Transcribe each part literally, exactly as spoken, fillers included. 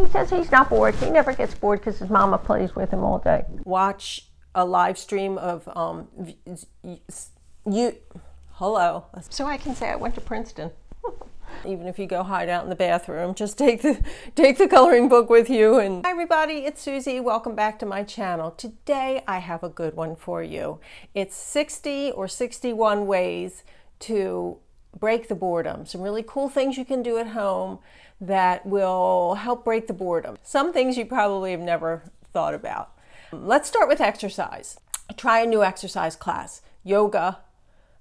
He says he's not bored. He never gets bored because his mama plays with him all day. Watch a live stream of um you hello so I can say I went to Princeton. Even if you go hide out in the bathroom, just take the take the coloring book with you. And hi everybody, it's Susie. Welcome back to my channel. Today I have a good one for you. It's sixty or sixty-one ways to break the boredom. Some really cool things you can do at home that will help break the boredom. Some things you probably have never thought about. Let's start with exercise. Try a new exercise class, yoga,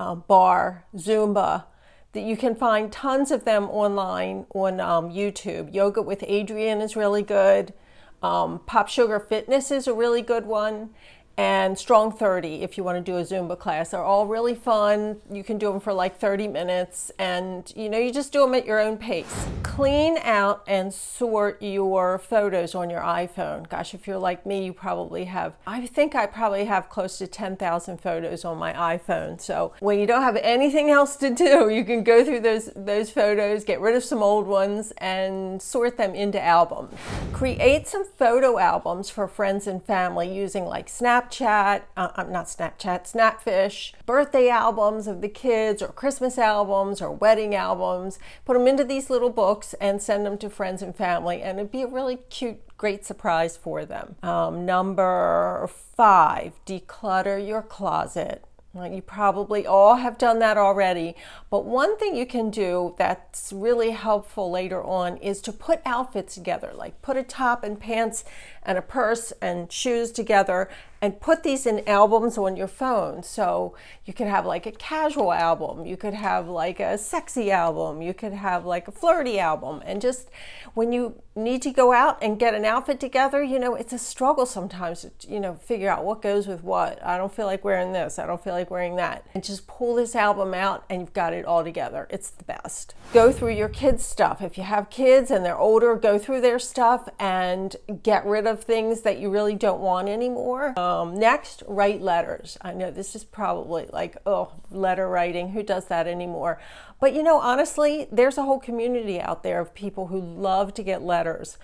uh, bar, Zumba. That you can find tons of them online on um, YouTube. Yoga with Adriene is really good. Um, Pop Sugar Fitness is a really good one. And Strong thirty, if you want to do a Zumba class, are all really fun. You can do them for like thirty minutes, and you know, you just do them at your own pace. Clean out and sort your photos on your iPhone. Gosh, if you're like me, you probably have, I think I probably have close to ten thousand photos on my iPhone. So when you don't have anything else to do, you can go through those, those photos, get rid of some old ones and sort them into albums. Create some photo albums for friends and family using like Snapchat, Snapchat, uh, not Snapchat, Snapfish, birthday albums of the kids or Christmas albums or wedding albums. Put them into these little books and send them to friends and family, and it'd be a really cute, great surprise for them. Um, number five, declutter your closet. You probably all have done that already, but one thing you can do that's really helpful later on is to put outfits together, like put a top and pants and a purse and shoes together and put these in albums on your phone. So you could have like a casual album, you could have like a sexy album, you could have like a flirty album, and just when you need to go out and get an outfit together, you know, it's a struggle sometimes to, you know, figure out what goes with what. I don't feel like wearing this, I don't feel like wearing that. And just pull this album out and you've got it all together. It's the best. Go through your kids' stuff. If you have kids and they're older, go through their stuff and get rid of things that you really don't want anymore. Um, next, write letters. I know this is probably like, oh, letter writing, who does that anymore? But you know, honestly, there's a whole community out there of people who love to get letters.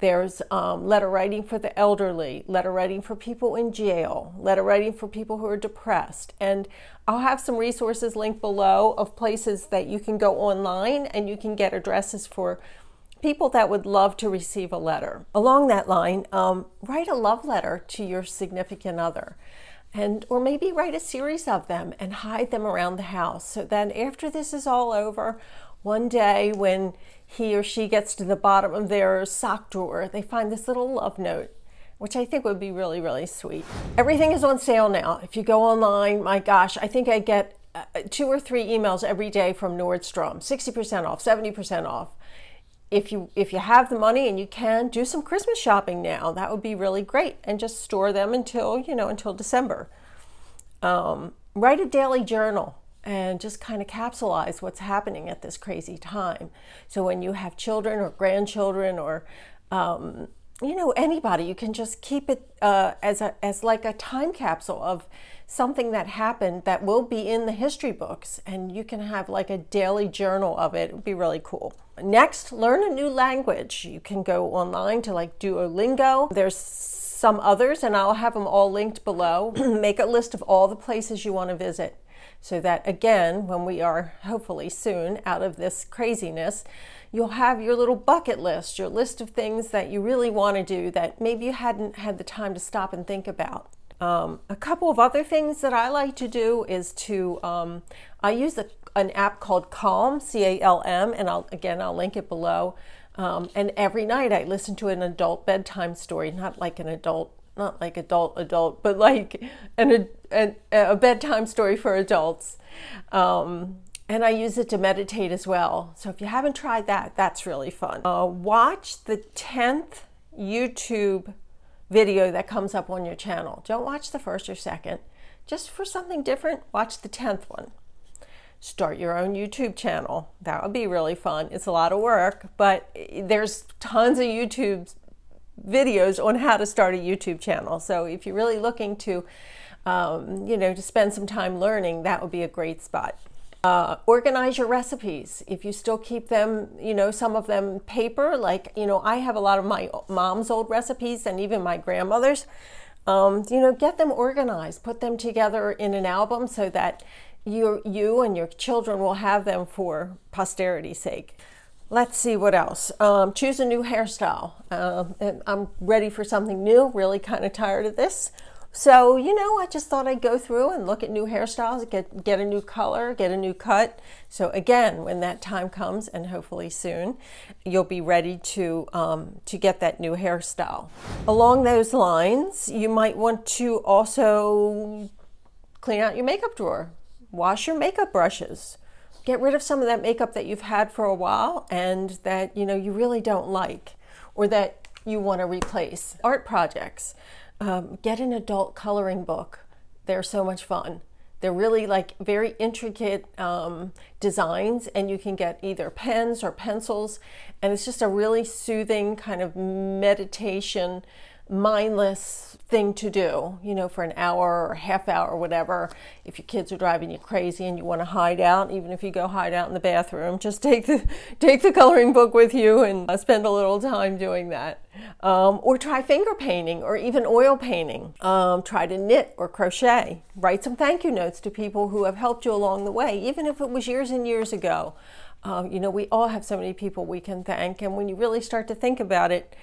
There's um, letter writing for the elderly, letter writing for people in jail, letter writing for people who are depressed. And I'll have some resources linked below of places that you can go online and you can get addresses for people that would love to receive a letter. Along that line, um, write a love letter to your significant other, and or maybe write a series of them and hide them around the house, so that after this is all over, one day when he or she gets to the bottom of their sock drawer, they find this little love note, which I think would be really, really sweet. Everything is on sale now. If you go online, my gosh, I think I get uh, two or three emails every day from Nordstrom, sixty percent off, seventy percent off. If you, if you have the money and you can, do some Christmas shopping now. That would be really great. And just store them until, you know, until December. Um, write a daily journal and just kind of capsulize what's happening at this crazy time. So when you have children or grandchildren or, um, you know, anybody, you can just keep it uh, as, a, as like a time capsule of something that happened that will be in the history books. And you can have like a daily journal of it. It would be really cool. Next, learn a new language. You can go online to like Duolingo. There's some others and I'll have them all linked below. Make a list of all the places you want to visit, so that again, when we are hopefully soon out of this craziness, you'll have your little bucket list, your list of things that you really want to do that maybe you hadn't had the time to stop and think about. Um, a couple of other things that I like to do is to, um, I use a, an app called Calm, C A L M, and I'll, again, I'll link it below. Um, and every night I listen to an adult bedtime story, not like an adult, not like adult adult, but like an, an, a bedtime story for adults. Um, and I use it to meditate as well. So if you haven't tried that, that's really fun. Uh, watch the tenth YouTube video that comes up on your channel. Don't watch the first or second. Just for something different, watch the tenth one. Start your own YouTube channel. That would be really fun. It's a lot of work, but there's tons of YouTube videos on how to start a YouTube channel. So if you're really looking to, um, you know, to spend some time learning, that would be a great spot. Uh, organize your recipes. If you still keep them, you know, some of them paper, like, you know, I have a lot of my mom's old recipes and even my grandmother's. Um, you know, get them organized, put them together in an album so that you, you and your children will have them for posterity's sake. Let's see what else. Um, choose a new hairstyle. Um, and I'm ready for something new, really kind of tired of this. So, you know, I just thought I'd go through and look at new hairstyles, get, get a new color, get a new cut. So again, when that time comes, and hopefully soon, you'll be ready to, um, to get that new hairstyle. Along those lines, you might want to also clean out your makeup drawer, wash your makeup brushes, get rid of some of that makeup that you've had for a while and that, you know, you really don't like or that you want to replace. Art projects. Um, get an adult coloring book. They're so much fun. They're really like very intricate um, designs, and you can get either pens or pencils, and it's just a really soothing kind of meditation, mindless thing to do, you know, for an hour or half hour or whatever. If your kids are driving you crazy and you want to hide out, even if you go hide out in the bathroom, just take the take the coloring book with you and uh, spend a little time doing that. Um, or try finger painting or even oil painting. Um, try to knit or crochet. Write some thank you notes to people who have helped you along the way, even if it was years and years ago. Um, you know, we all have so many people we can thank, and when you really start to think about it,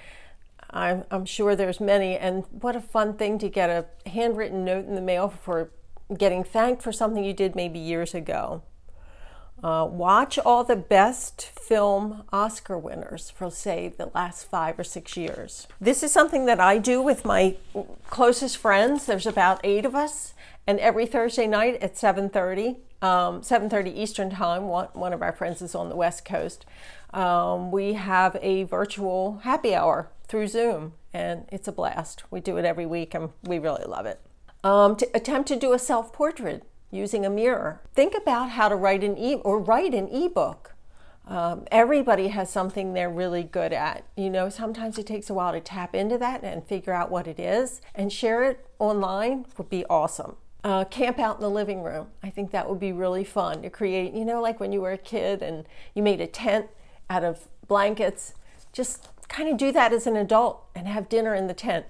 I'm, I'm sure there's many. And what a fun thing to get a handwritten note in the mail for getting thanked for something you did maybe years ago. Uh, watch all the best film Oscar winners for, say, the last five or six years. This is something that I do with my closest friends. There's about eight of us, and every Thursday night at seven thirty, um, seven thirty Eastern Time, one, one of our friends is on the West Coast, um, we have a virtual happy hour through Zoom, and it's a blast. We do it every week, and we really love it. Um, to attempt to do a self-portrait using a mirror. Think about how to write an e or write an ebook. Um, everybody has something they're really good at. You know, sometimes it takes a while to tap into that and figure out what it is, and share it online would be awesome. Uh, camp out in the living room. I think that would be really fun to create, you know, like when you were a kid and you made a tent out of blankets. Just kind of do that as an adult and have dinner in the tent.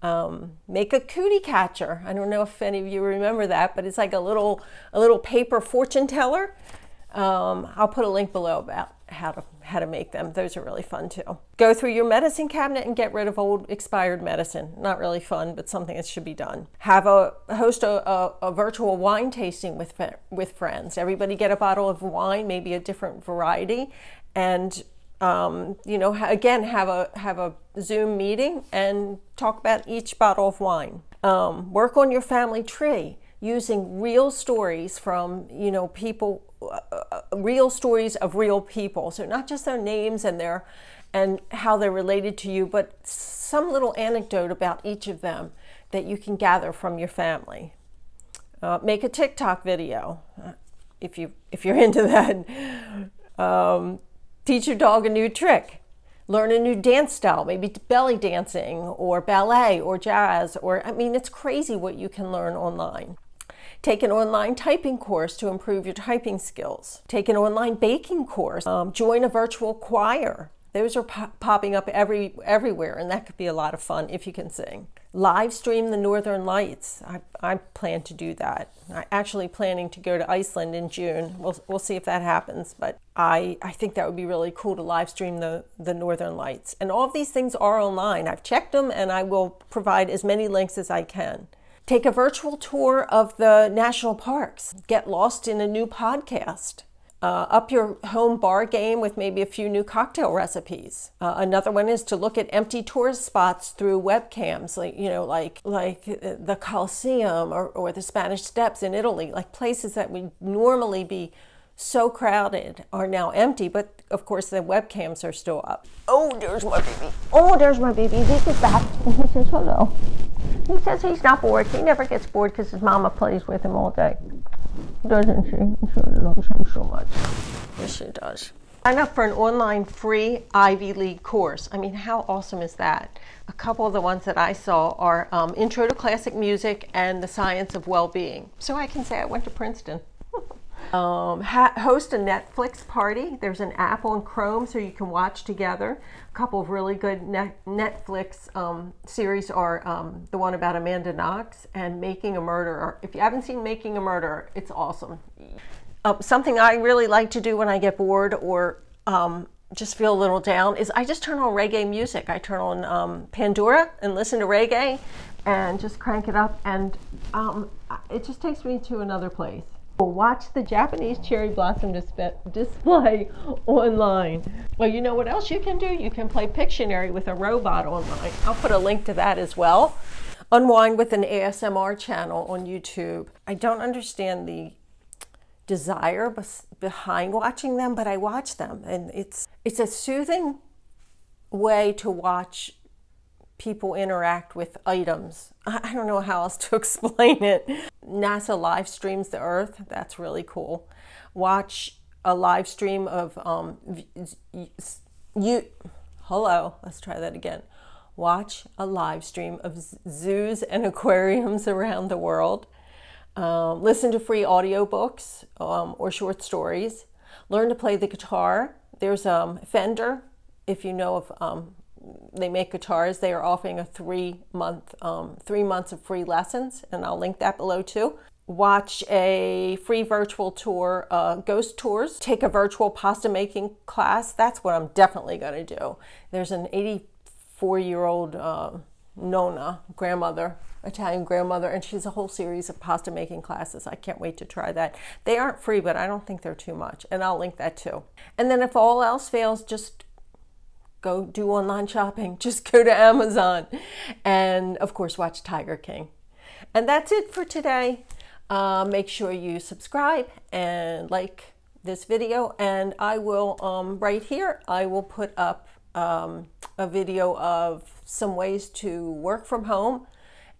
Um, make a cootie catcher. I don't know if any of you remember that, but it's like a little a little paper fortune teller. Um, I'll put a link below about how to how to make them. Those are really fun too. Go through your medicine cabinet and get rid of old expired medicine. Not really fun, but something that should be done. Have a host a, a, a virtual wine tasting with with friends. Everybody get a bottle of wine, maybe a different variety, and Um, you know, again, have a have a Zoom meeting and talk about each bottle of wine. Um, work on your family tree using real stories from, you know, people, uh, real stories of real people. So not just their names and their and how they're related to you, but some little anecdote about each of them that you can gather from your family. Uh, make a TikTok video if you if you're into that. Um, Teach your dog a new trick. Learn a new dance style, maybe belly dancing or ballet or jazz, or, I mean, it's crazy what you can learn online. Take an online typing course to improve your typing skills. Take an online baking course. Um, join a virtual choir. Those are po popping up every, everywhere, and that could be a lot of fun if you can sing. Live stream the Northern Lights. I, I plan to do that. I'm actually planning to go to Iceland in June. We'll, we'll see if that happens, but I, I think that would be really cool to live stream the, the Northern Lights. And all of these things are online. I've checked them, and I will provide as many links as I can. Take a virtual tour of the national parks. Get lost in a new podcast. Uh, up your home bar game with maybe a few new cocktail recipes. Uh, another one is to look at empty tourist spots through webcams, like, you know, like like the Coliseum or, or the Spanish Steps in Italy, like places that would normally be so crowded are now empty, but of course the webcams are still up. Oh, there's my baby. Oh, there's my baby. He gets back and he says hello. He says he's not bored. He never gets bored because his mama plays with him all day. Doesn't she? She loves him so much. Yes, she does. Sign up for an online free Ivy League course. I mean, how awesome is that? A couple of the ones that I saw are um, Intro to Classic Music and the Science of Well-Being. So I can say I went to Princeton. Um, ha host a Netflix party. There's an app on Chrome so you can watch together. A couple of really good ne Netflix um, series are um, the one about Amanda Knox and Making a Murderer. If you haven't seen Making a Murderer, it's awesome. Uh, something I really like to do when I get bored or um, just feel a little down is I just turn on reggae music. I turn on um, Pandora and listen to reggae and just crank it up, and um, it just takes me to another place. Watch the Japanese cherry blossom dis display online. Well, you know what else you can do? You can play Pictionary with a robot online. I'll put a link to that as well. Unwind with an A S M R channel on YouTube. I don't understand the desire behind watching them, but I watch them, and it's it's a soothing way to watch people interact with items. I don't know how else to explain it. NASA live streams the Earth. That's really cool. Watch a live stream of um, you. Hello, let's try that again. Watch a live stream of zoos and aquariums around the world. Um, listen to free audiobooks um, or short stories. Learn to play the guitar. There's um, Fender, if you know of. Um, They make guitars. They are offering a three month, um, three months of free lessons, and I'll link that below too. Watch a free virtual tour, uh, ghost tours. Take a virtual pasta making class. That's what I'm definitely going to do. There's an eighty-four year old uh, Nona, grandmother, Italian grandmother, and she's a whole series of pasta making classes. I can't wait to try that. They aren't free, but I don't think they're too much, and I'll link that too. And then if all else fails, just go do online shopping. Just go to Amazon. And of course, watch Tiger King. And that's it for today. Uh, make sure you subscribe and like this video. And I will, um, right here, I will put up um, a video of some ways to work from home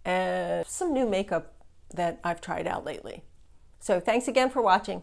and some new makeup that I've tried out lately. So thanks again for watching.